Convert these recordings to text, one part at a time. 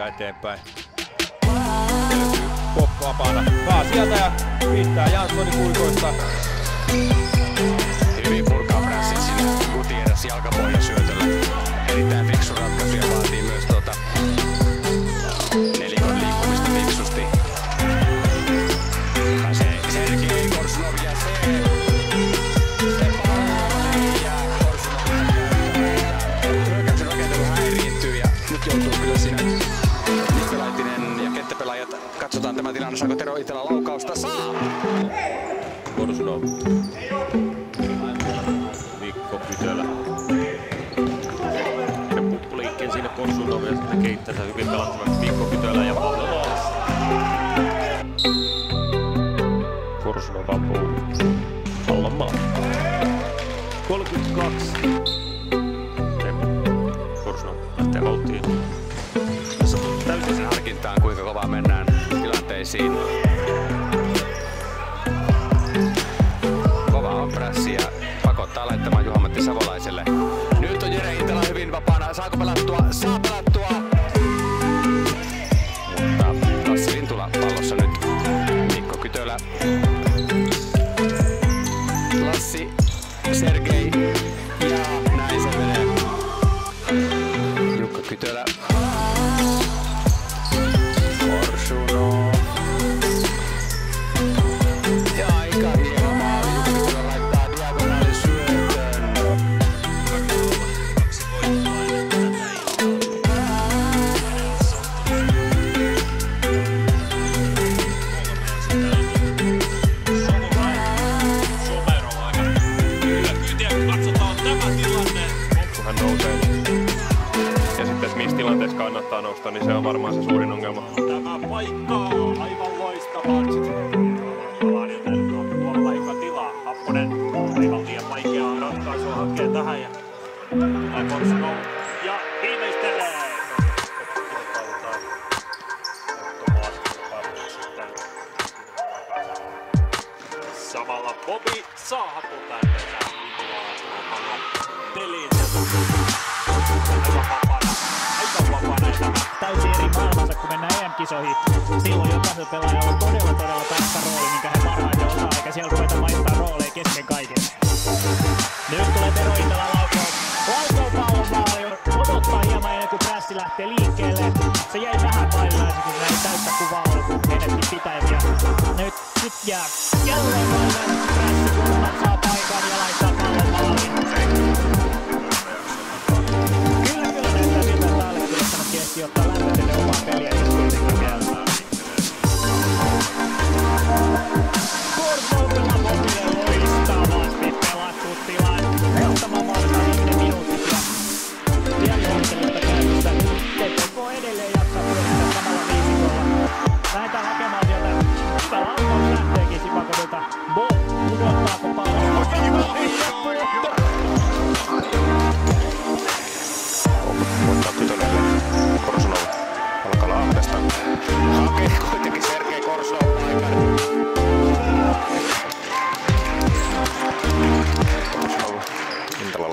Paasia eteenpäin. Poppo vapaana Paas sieltä ja viittää Janssoni kuikoista. Hyvin purkaa prässin sinne. Gutierrez jalkapohja syötöllä. Erittäin fiksu ratkaisu ja vaatii myös nelikon liikkumista fiksusti. Sergei Korsunov ja hyökkäyksen rakentelu häiriintyy ja nyt joutuu kyllä siinä Nikkolaitinen ja kenttäpelaajat. Katsotaan tämä tilanne, saako Tero Itälä laukausta? Saa! Korsunov. Mikko Kytela. Puppuliikkeen siinä Korsunov ja sitten keittää sen hyvin pelattavaksi Mikko Kytela ja pallo. Korsunov ampuu pallon maan. 32. Täysin harkintaan, kuinka kovaa mennään tilanteisiin. Kova on prässi ja pakottaa laittamaan Juhamatti Savolaiselle. Nyt on Jere Itälä hyvin vapaana. Saako pelattua? Saa pelattua! Mutta Lassi Lintula pallossa nyt. Mikko Kytölä. Lassi, Sergei ja näin se menee. Jukka Kytölä. Niin se on varmaan se suurin ongelma. Tämä paikka on aivan loistavaa. Tuolla ei ole tilaa. Happonen aivan liian vaikeaa ratkaisua hakee tähän. Ja viimeistelee. Samalla Bobi saa hapun täältä. Täysin eri maailmansa, kun mennään EM-kisoihin. Silloin jokaisella pelaajalla on todella tarkka rooli, minkä he parhaiten osaa, eikä siellä ruveta vaihtaa rooleja kesken kaiken. Nyt tulee Tero Itälä laukaus. Laukoo pallon paljon, odottaa hieman ennen kuin prässi lähtee liikkeelle. Se jäi vähän vaillaiseksi, kun ei täyttä kuvaa ollut, kun enemmän pitäisi. Nyt jää jälleen vaillaiseksi prässi, kun hän saa paikan ja laittaa pallon maaliin. Jotta lämmetelle omaa peliä, jos kuitenkin käyttää. Korsoutella Bobille loistavasti pelattu tilanne. Ottamaan valtaan 1 minuutti. Ja johtelutta käytöstä. Teppo edelleen jaksaa pyörittää samalla viisikolla. Lähetään hakemaan sieltä. Täällä alkoon lähteekin sipakodilta. Bob, pudottaako pallon? Mutta Kytölölle. Korsunov alkaa lahdesta. Hakee kuitenkin Sergei Korsunov paikan. Korsunov Intala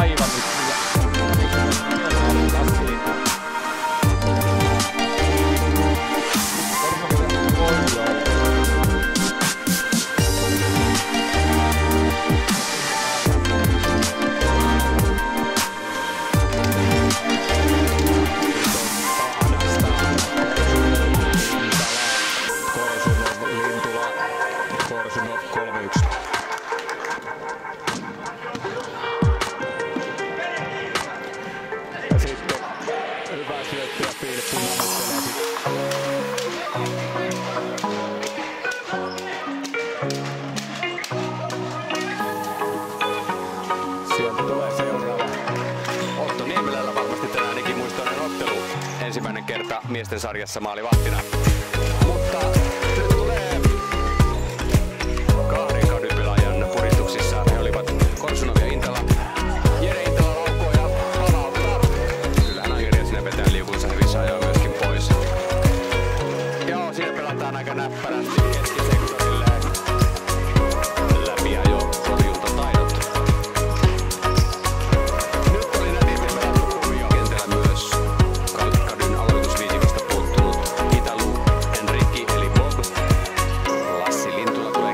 Aivan miesten sarjassa maalivahtina. Mutta nyt tulee kahden kadypelaajan puristuksissa. He olivat Korsunov ja Itälä. Jere Itälä loukkoon ja palauttaa. Kyllähän Angeria sinne vetää liukunsa hyvissä ajoin myöskin pois. Joo, siinä pelataan aika näppärästi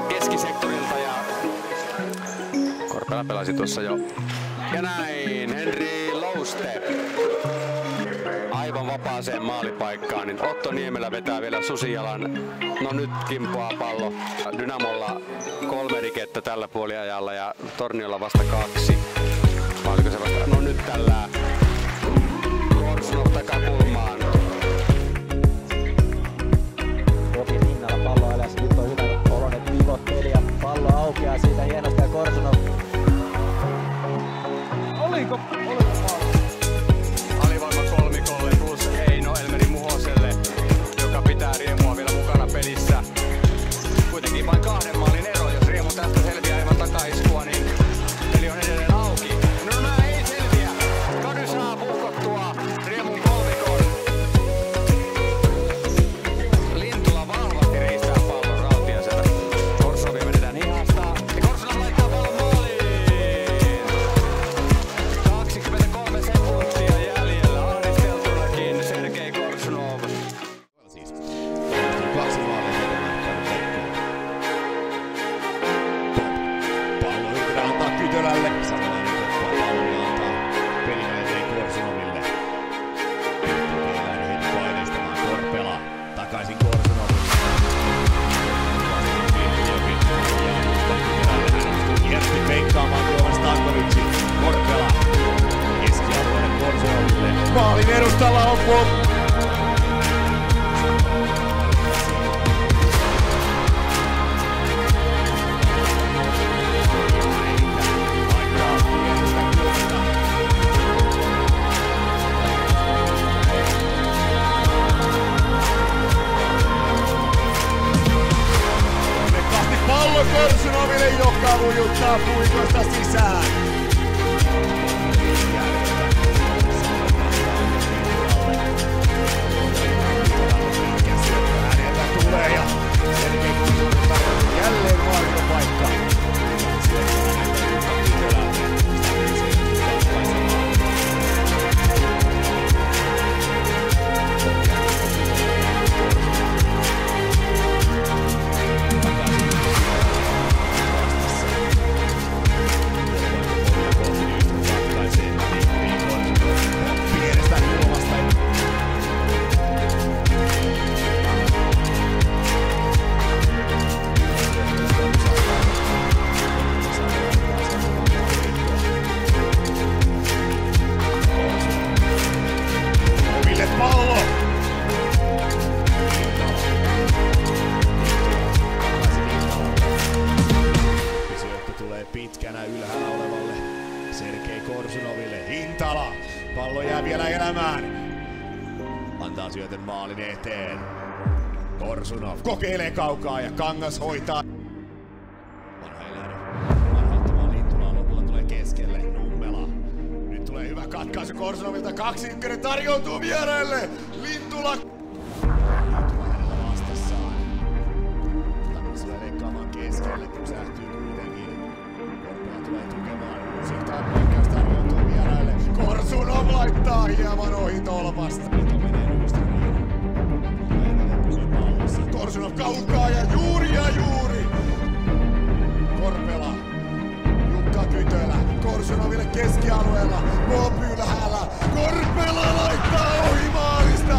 keskisektorille. Pelasi tuossa jo. Ja näin, Henry Lowstep aivan vapaaseen maalipaikkaan, niin Otto Niemela vetää vielä susijalan. No nyt kimpoaa pallo. Dynamolla 3 rikettä tällä puoliajalla ja Torniolla vasta 2. Oliko se vasta? No nyt tällä Korsunov takakulmaan. Kopin hinnalla pallo alas, nyt on hyvä oloinen pivotteli ja pallo aukeaa siitä hienosti ja Korsunov. Alivoima kolmikolle plus Heino Elmeri Muhoselle, joka pitää riemua vielä mukana pelissä. Kuitenkin vain 2 maalin ero, jos riemu tästä selviää ilman takaiskua, niin peli on edelleen auki. No näin, ei selviä. Kady saa puhkottua riemun kolmikon. Lintula valvasti riistää pallon rautia sieltä. Korsunovia vedetään hihastaa. Korsunov laittaa pallon maaliin. 23 sekuntia jäljellä ahdistellunakin Sergei Korsunov. Pallo yritetään antaa Kytölälle. Savolainen koppaa pallolla antaa peliäjäteen Korsunoville. Kytöläinen heti paineistamaan Korpela takaisin Korsunoville. Kytöläinen onnistuu hienosti peikkaamaan Johan Stankovicin. Korpela. Maalin edustalla on Pop. Mekasti pallo Korsunoville, joka lujuttaa puikosta sisään. Pitkänä ylhäällä olevalle Sergei Korsunoville. Itälä. Pallo jää vielä elämään. Antaa syötön maalin eteen. Korsunov kokeilee kaukaa ja Kangas hoitaa. Vanha eläinen. Vanhauttamaan Lintulaa. Lopulta tulee keskelle. Nummela. Nyt tulee hyvä katkaisu Korsunovilta. 2-1 tarjoutuu vierelle. Lintula. Lintula hänellä vastassaan. Takaisin tulee leikkaamaan keskelle. Pysähtyy kuitenkin. Tulee tukemaan uusittain paikkaus tarjoutuu vieraille. Korsunov laittaa hieman ohi tolpasta. Mito menee Rydströmiin. Korsunov kaukaa ja juuri! Korpela. Jukka Kytela. Korsunoville keskialueella. Pop ylhäällä. Korpela laittaa ohi maalista!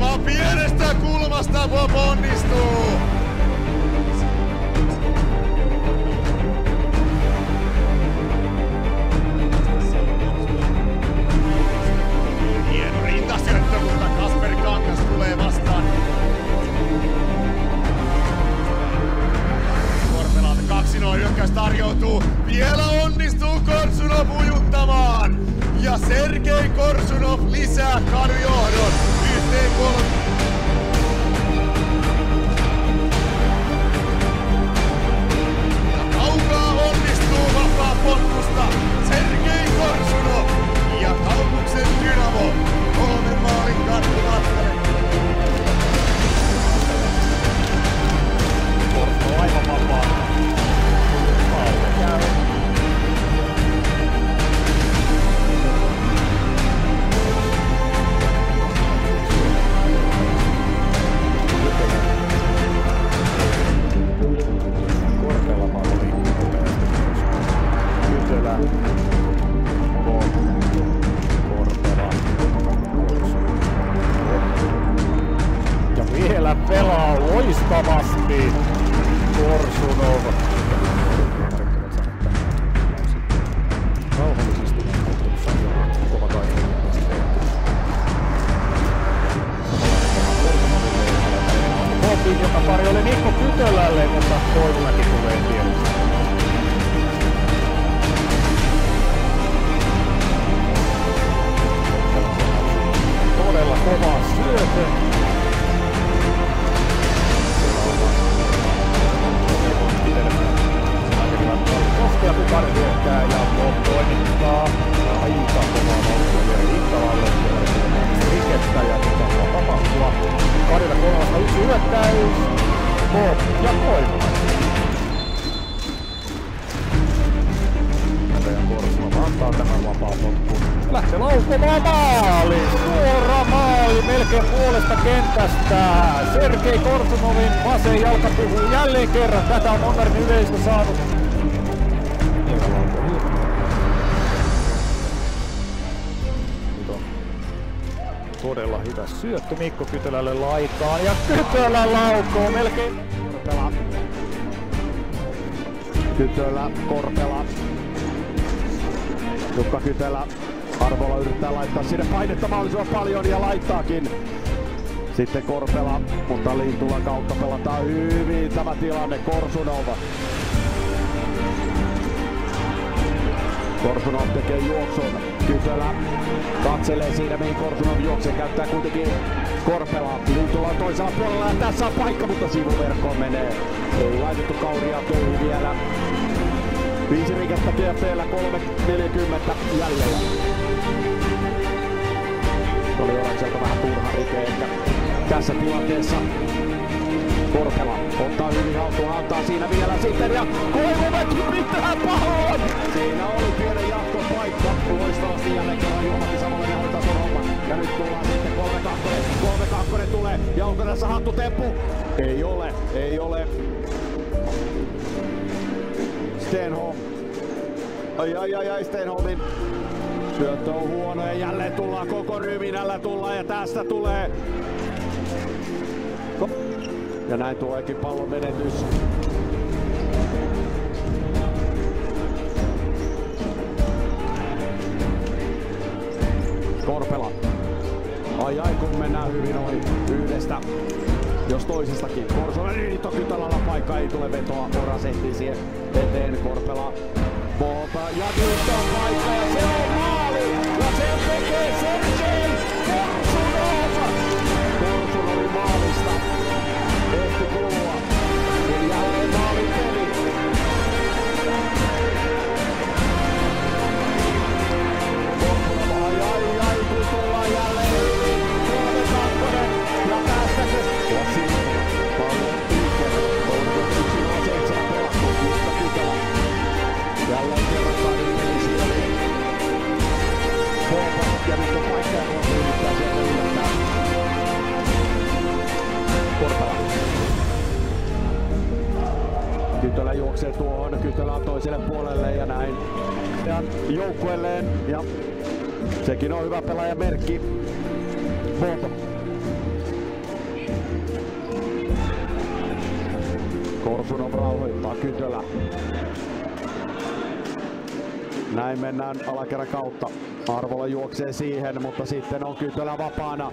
Vaan pienestä kulmasta Pop onnistuu! Hieno rintasyöttö, mutta Kasper Kangas tulee vastaan. Hyökkäys tarjoutuu. Vielä onnistuu Korsunov ujuttamaan. Ja Sergei Korsunov lisää Karjohdon. Yhteen kolme. Potkusta Sergei Korsunov ja kaupuksen Dynamo 3 maalin karttumatkalle. Korso aivan vapaa. Ja vielä pelaa loistavasti Korsunov. Rauhallisesti kohtuussa on kova taito. Kopin, joka pari oli Mikko Kytölälle, mutta Koivumäki tulee tielle. Todella kova syötö. Koskea kukaan hyökkää ja toimittaa. Aika kovaa nousuja Jere Itälälle. Rikettä ja pitää tapahtua. Karilla kolmasta yksi hyökkäys. Koop ja Koivumäki. Korsunov antaa tämän vapaa potkun. Lähtee laukomaan maali! Suora maali melkein puolesta kentästä. Sergei Korsunovin vasen jalka puhuu jälleen kerran. Tätä on moderni yleisö saanut. Nyt on todella hyvä syöttö Mikko Kytelälle laitaan. Ja Kytölä laukoo melkein. Korpela. Kytölä, Korpela. Jukka Kytela, Arvola yrittää laittaa sinne painetta mahdollisimman paljon ja laittaakin. Sitten Korpela, mutta Lintulan kautta pelataan hyvin tämä tilanne. Korsunov. Korsunov tekee juoksun. Kytela katselee siinä mihin Korsunov juoksee. Käyttää kuitenkin Korpela. Lintula on toisella puolella ja tässä on paikka, mutta sivuverkkoon menee. Ei laitettu kauria töihin vielä. 5 rikettä GP:llä 3.40 jäljellä. Oli Olakselta vähän turha rike ehkä tässä tilanteessa. Korpela ottaa hyvin haltuun, antaa siinä vielä sitten ja Koivumäki pitää pahoin! Siinä oli pienen jatkopaikka. Loistavasti jälleen kerran Juhamatti Savolainen hoitaa sun homman. Ja nyt tullaan sitten 3-2 tulee ja onko tässä hattutemppu? Ei ole, ei ole. Stenholm. Ai Stenholmin. Syöttö on huono ja jälleen tullaan koko ryminällä ja tästä tulee. Ja näin tuleekin pallon menetys. Korpela. Ai kun mennään hyvin ohi yhdestä. Jos toisestakin. Korsonen niin toki talalla paikka, ei tule vetoa. Oras ehtii siihen eteen. Korpela. Boota ja nyt on paikka ja se on maali! Ja sen tekee Sergei Korsunov! Korsunov oli maalista. Ehti kulua. Ja jälleen maali peli. Korsunov ai kun tullaan jälleen yli. 3-2 ja tästä se... Ja siinä paljon liikkeelle, 3-1-7 pelattu, Jukka Kytola. Jälleen kerran Karin meni siinä niin. Hooppa, ja nyt on paikka ja kohti yrittää sieltä yllättää. Korpela. Kytölä juoksee tuohon, Kytölä on toiselle puolelle ja näin. Ja joukkuelleen, ja sekin on hyvä pelaajamerkki. Hooppa. Korsunov rauhoittaa Kytölä. Näin mennään alakerran kautta. Arvola juoksee siihen, mutta sitten on Kytölä vapaana.